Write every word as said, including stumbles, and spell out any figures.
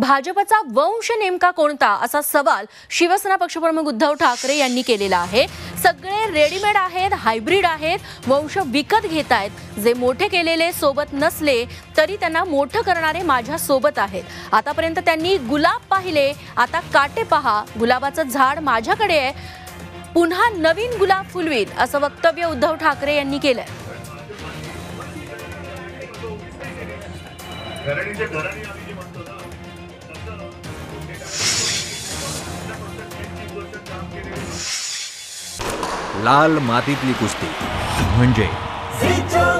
भाजपचा वंश नेमका कोणता असा सवाल शिवसेना पक्षप्रमुख उद्धव ठाकरे यांनी केलेला आहे। सगळे रेडीमेड आहेत, हायब्रिड आहेत, वंश विकत घेतायत। जे मोठे केलेले सोबत नसले तरी त्यांना मोठे करणारे माझ्या सोबत आहेत। आतापर्यंत त्यांनी गुलाब पाहिले, आता काटे पहा। गुलाबाचं झाड माझ्याकडे आहे, पुन्हा नवीन गुलाब फुलवीत, असं वक्तव्य उद्धव ठाकरे यांनी केलंय। लाल मातीतली कुस्ती म्हणजे